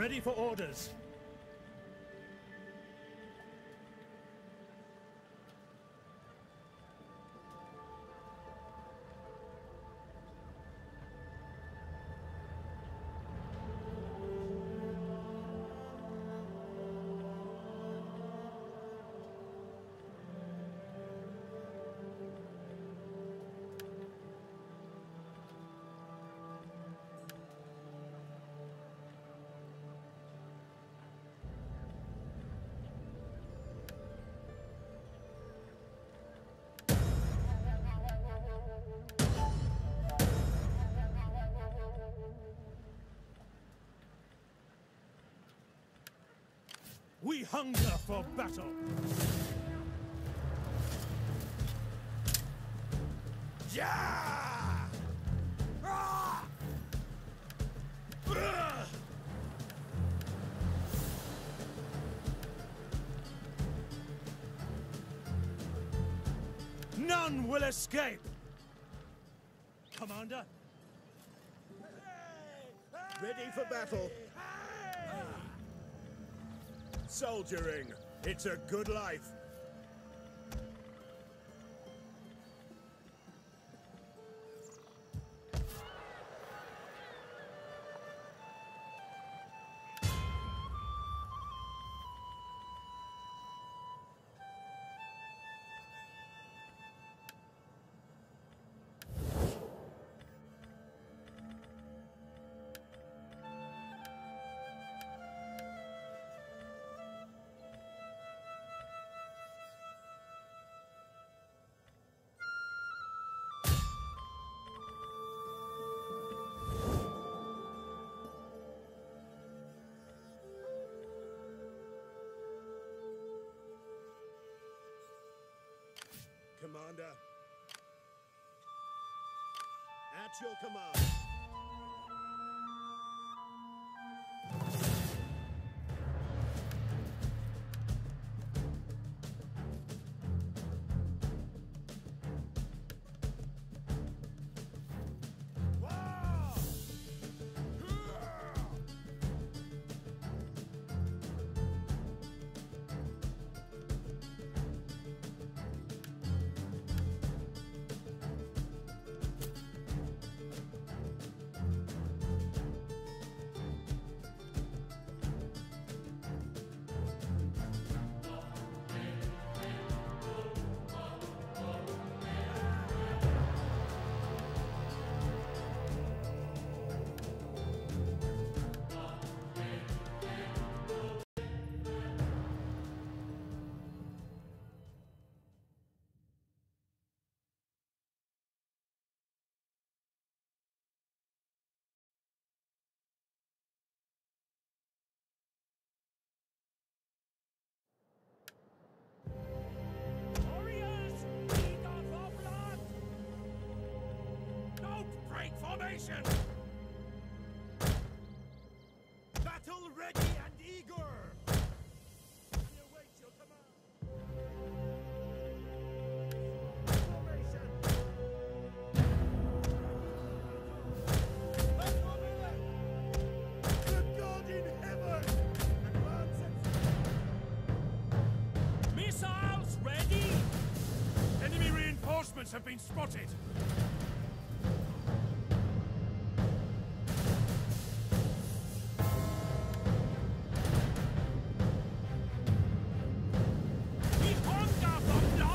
Ready for orders. We hunger for battle! Yeah! Ah! None will escape! Commander! Ready for battle! Soldiering, it's a good life. Commander, at your command. Formation! Battle ready and eager! We await your command! Formation! Back on the left! Good God in heaven! Advance it! Missiles ready! Enemy reinforcements have been spotted! No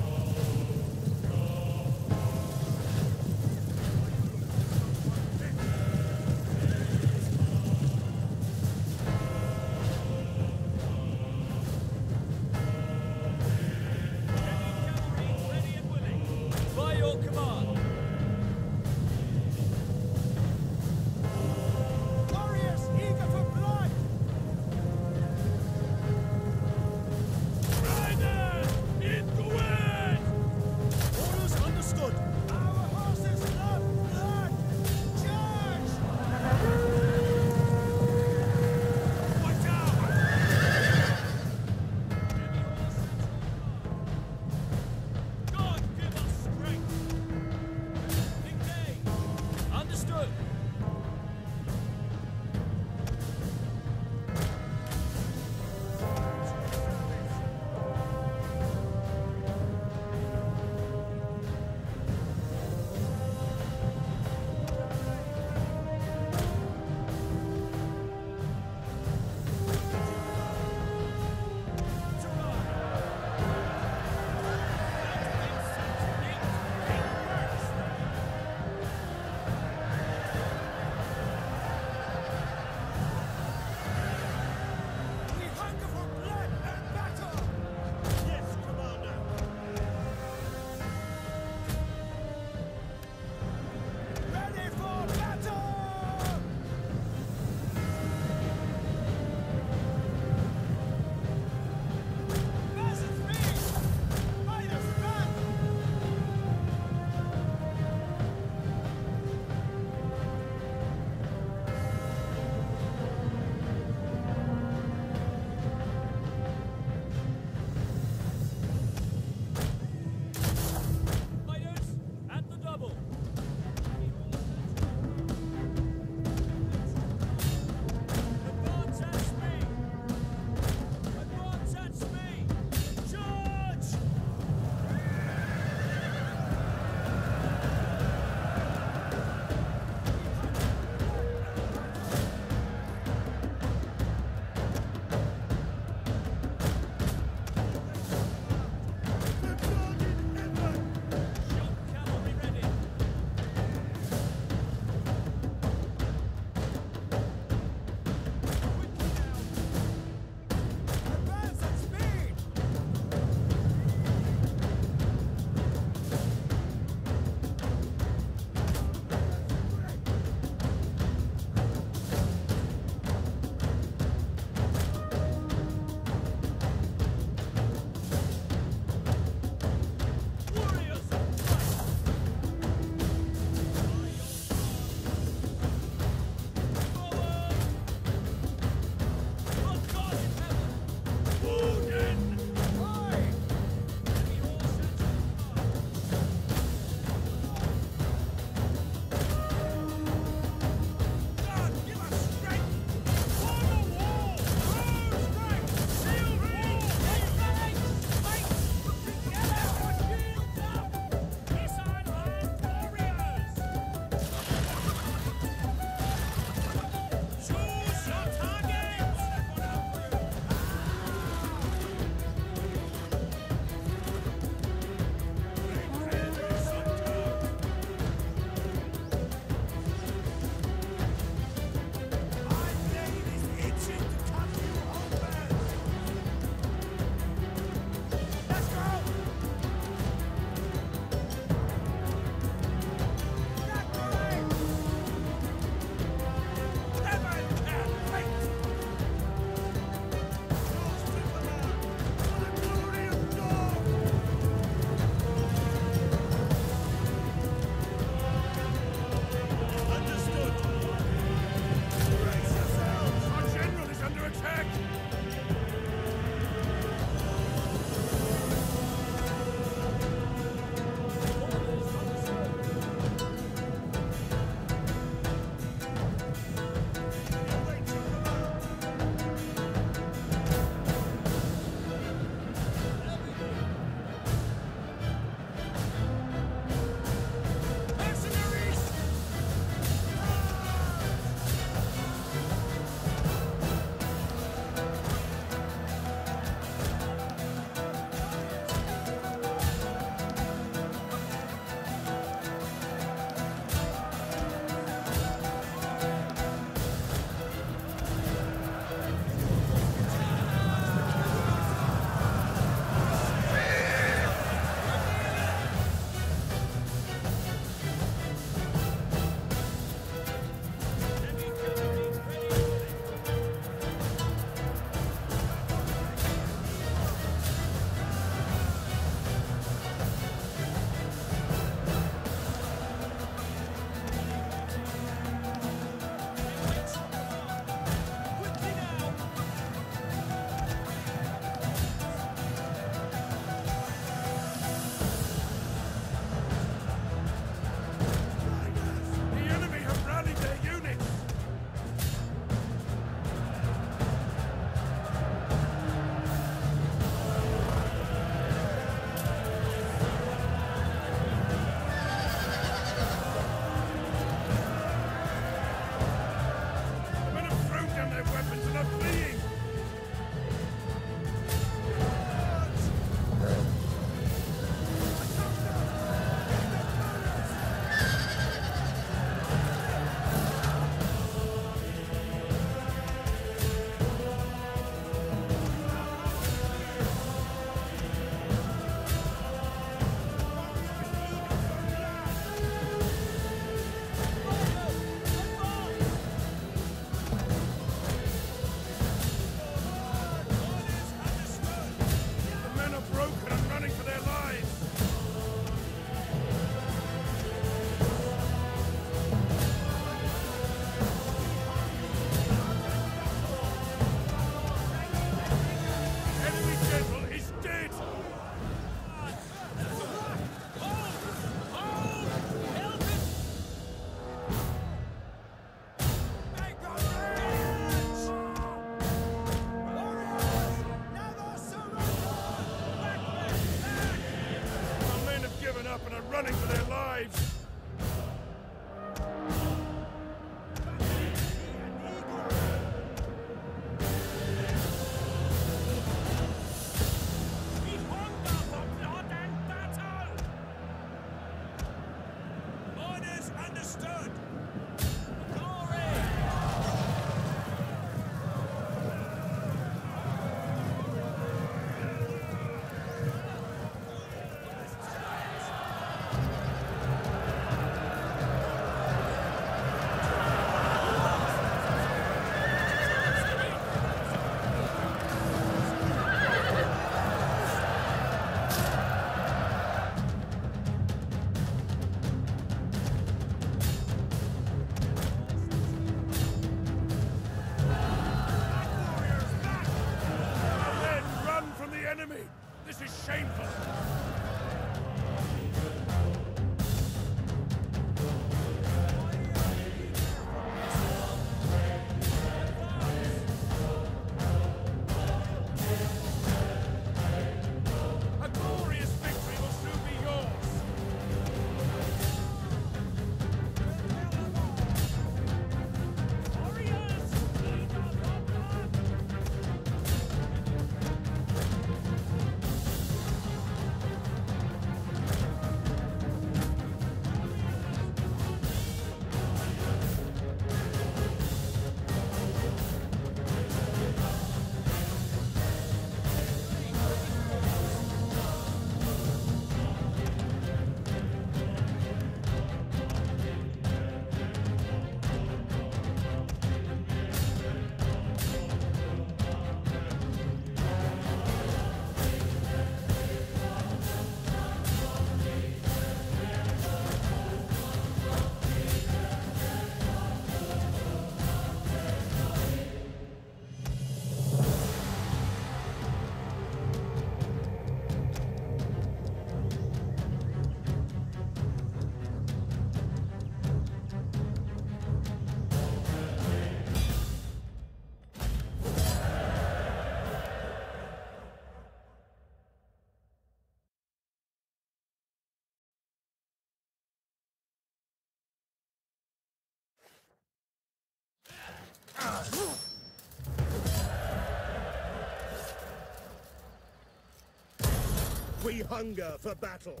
We hunger for battle.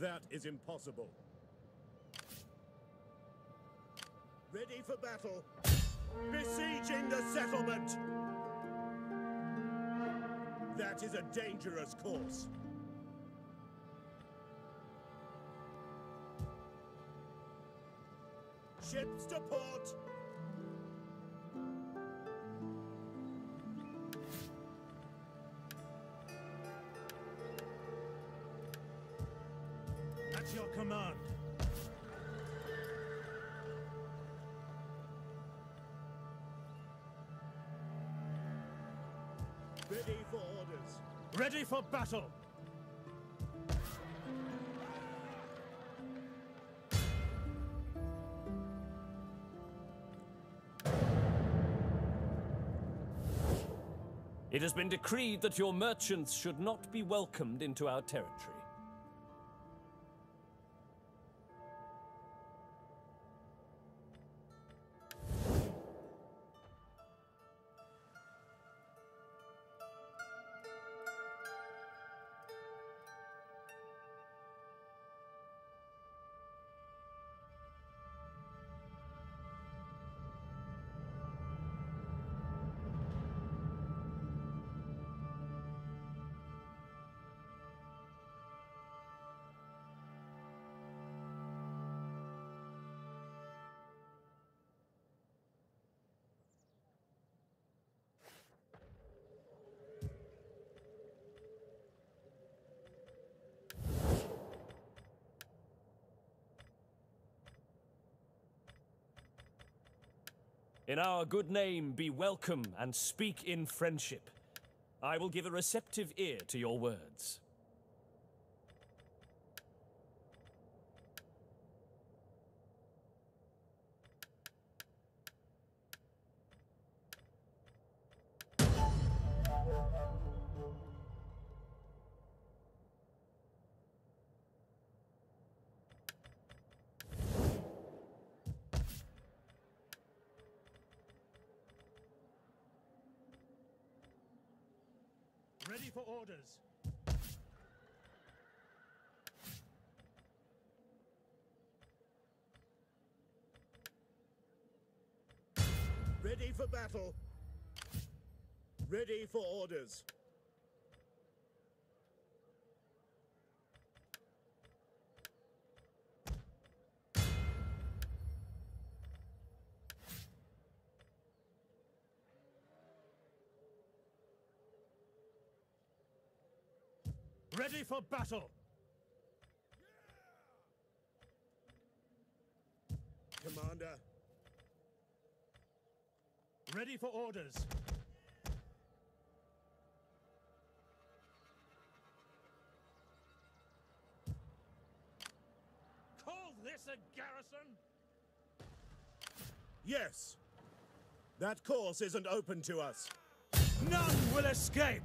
That is impossible. Ready for battle. Besieging the settlement. That is a dangerous course. Ships to port. At your command. Ready for orders. Ready for battle. It has been decreed that your merchants should not be welcomed into our territory. In our good name, be welcome and speak in friendship. I will give a receptive ear to your words. Ready for orders. Ready for battle. Ready for orders. Ready for battle! Yeah! Commander. Ready for orders. Call this a garrison? Yes. That course isn't open to us. None will escape!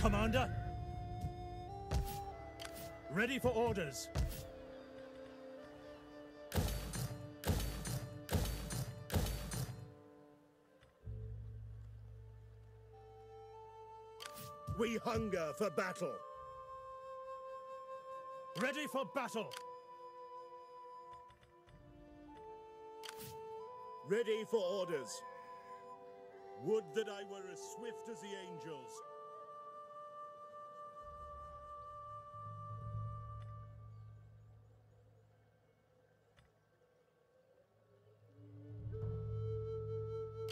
Commander, ready for orders. We hunger for battle. Ready for battle. Ready for orders. Would that I were as swift as the angels.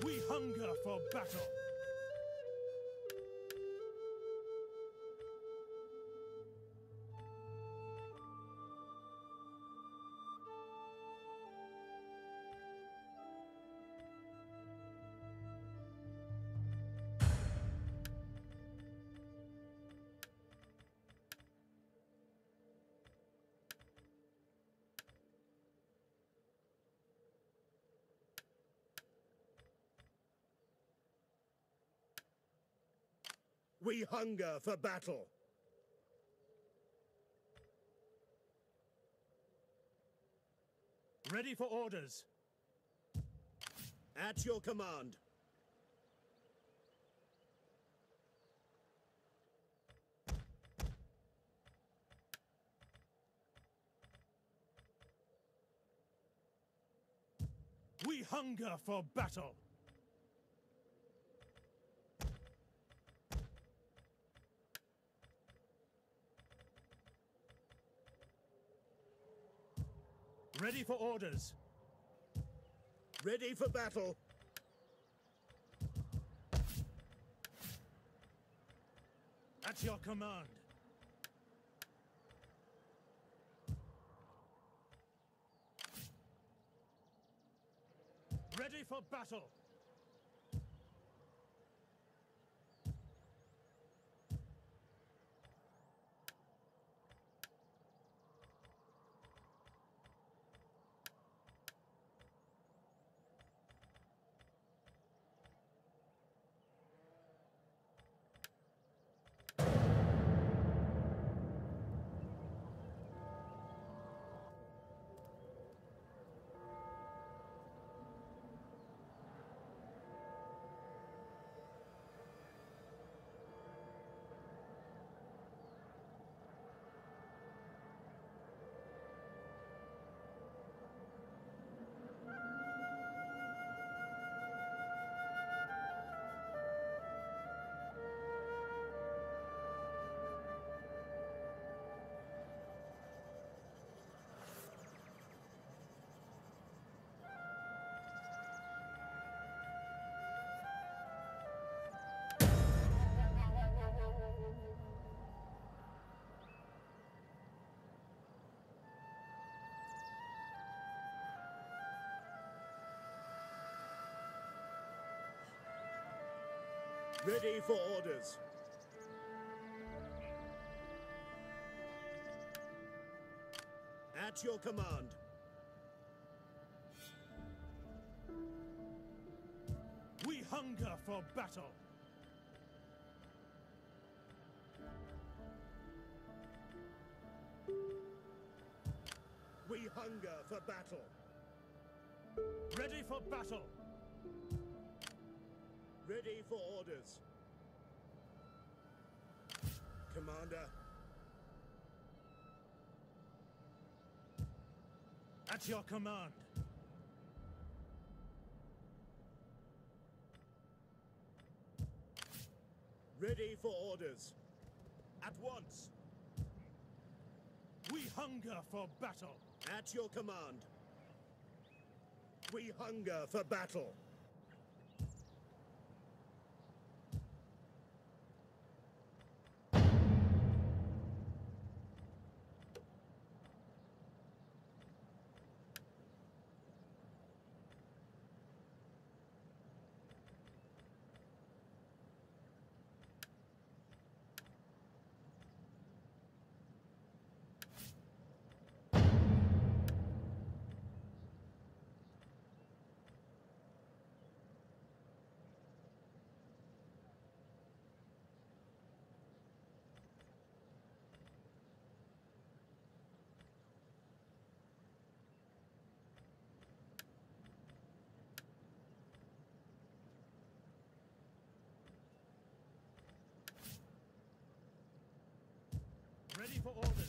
We hunger for battle. We hunger for battle. Ready for orders. At your command. We hunger for battle. Ready for orders. Ready for battle. At your command. Ready for battle. Ready for orders. At your command. We hunger for battle. We hunger for battle. Ready for battle. Ready for orders. Commander. At your command. Ready for orders. At once. We hunger for battle. At your command. We hunger for battle. Ready for orders.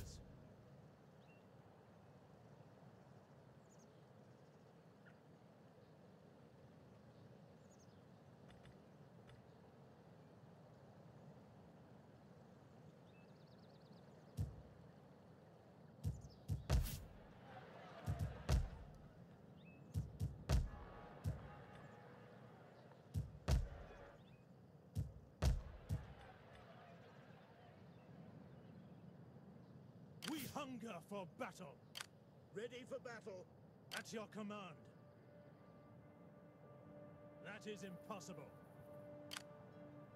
Hunger for battle. Ready for battle. At your command. That is impossible.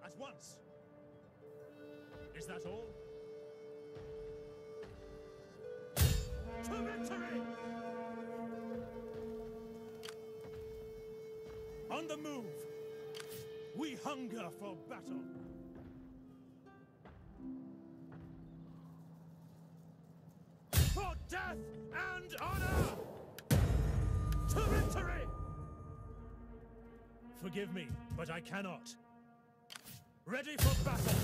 At once. Is that all? To victory! On the move. We hunger for battle. death and honor! To victory! Forgive me, but I cannot. Ready for battle!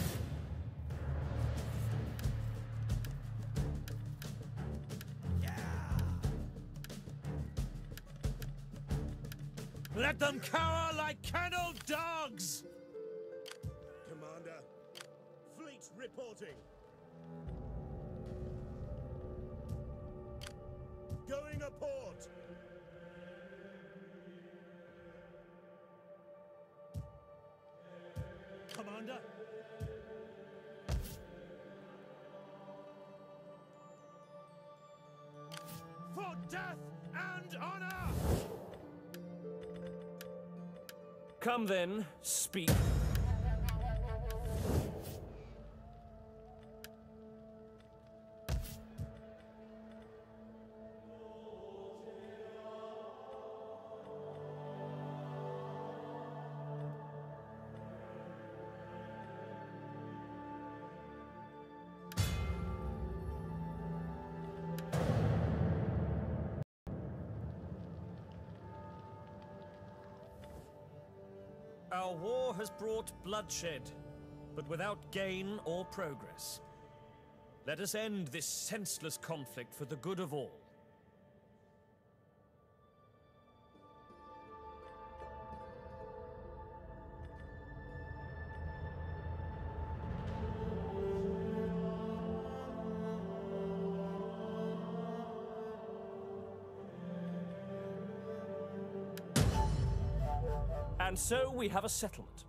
Yeah! Let them cower like kennel dogs! Commander, fleet reporting. Going aport! Commander? For death and honor! Come then, speak. Our war has brought bloodshed, but without gain or progress. Let us end this senseless conflict for the good of all. And so we have a settlement.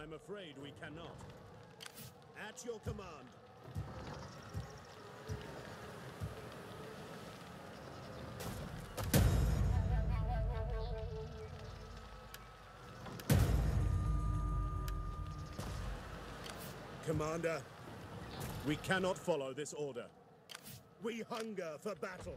I'm afraid we cannot. At your command. Commander, we cannot follow this order. We hunger for battle.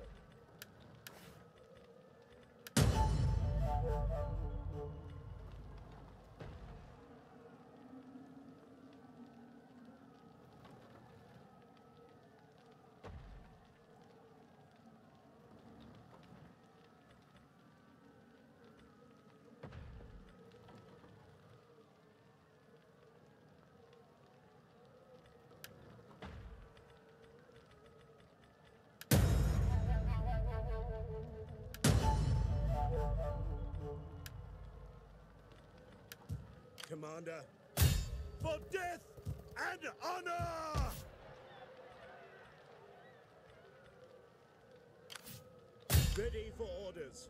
Commander, for death and honor! Ready for orders.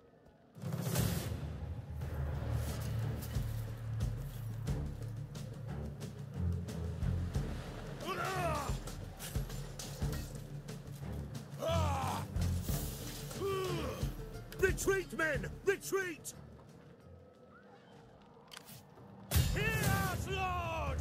Retreat, men! Retreat! Lord!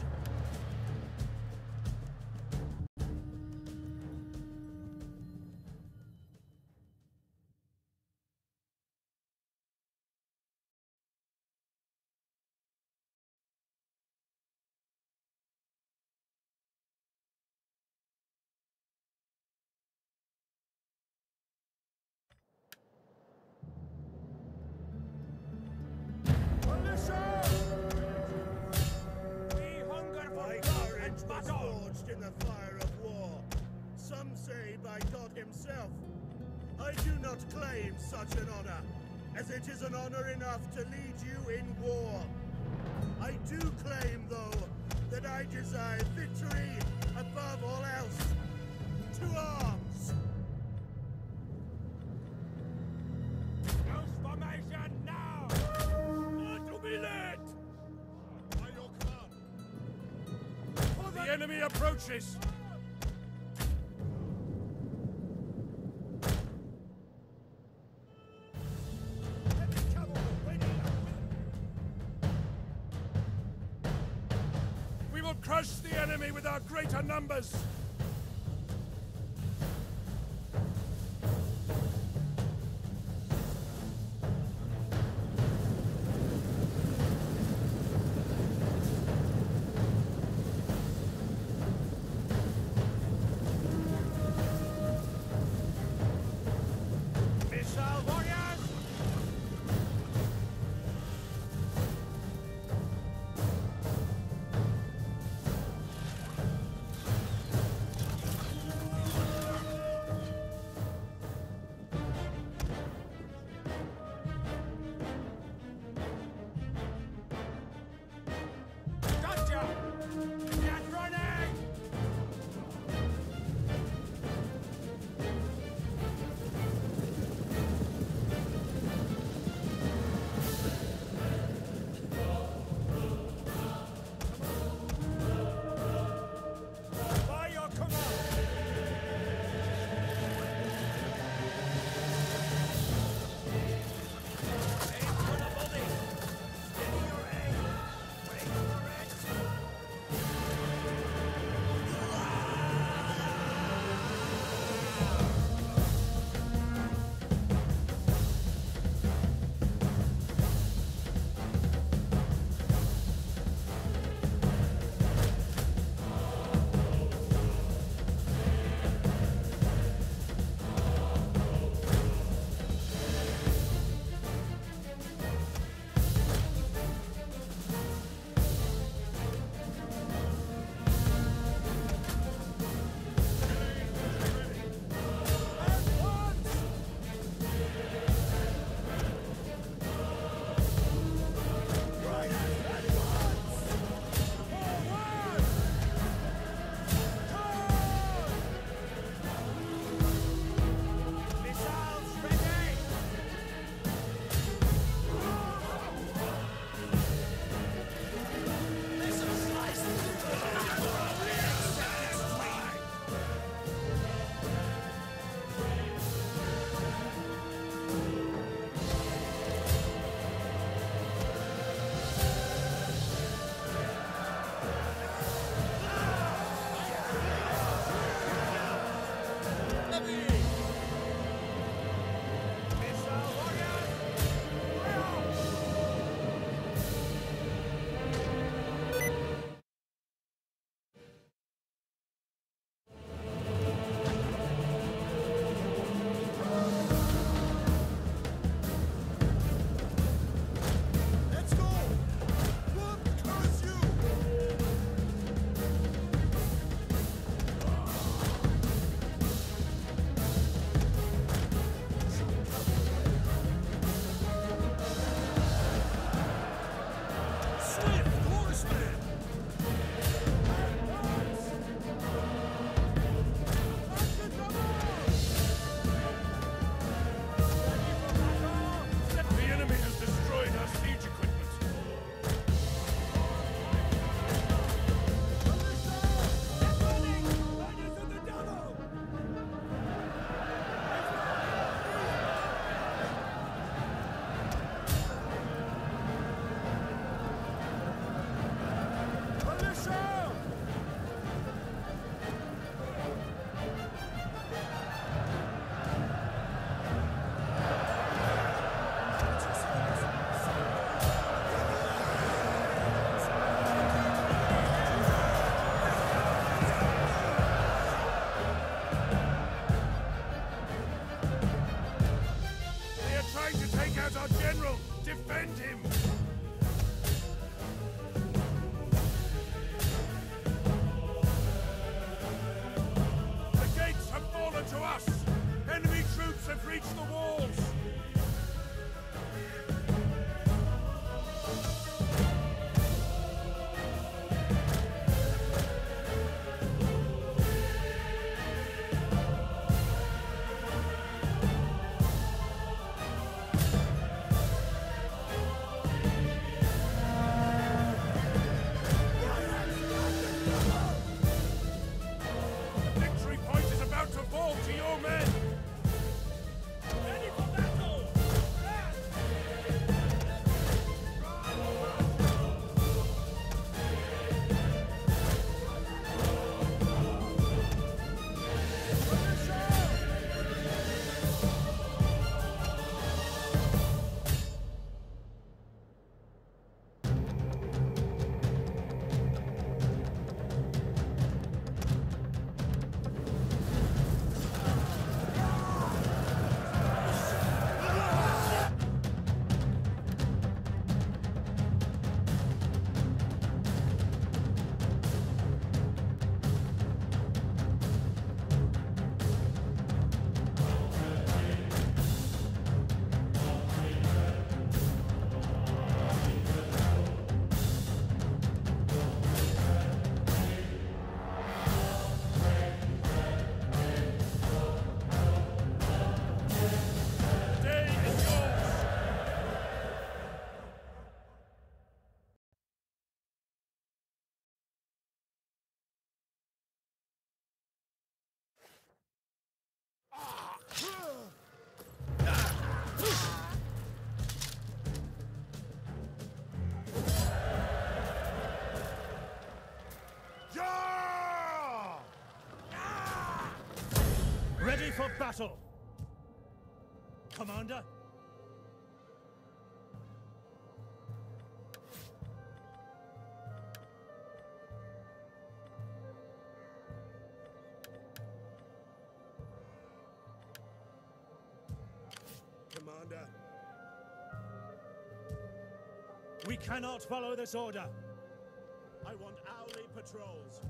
Forged in the fire of war, some say by God himself. I do not claim such an honor, as it is an honor enough to lead you in war. I do claim, though, that I desire victory above all else. To arms! House formation now! Not to be late! The enemy approaches! We will crush the enemy with our greater numbers! battle, Commander. Commander, we cannot follow this order. I want hourly patrols.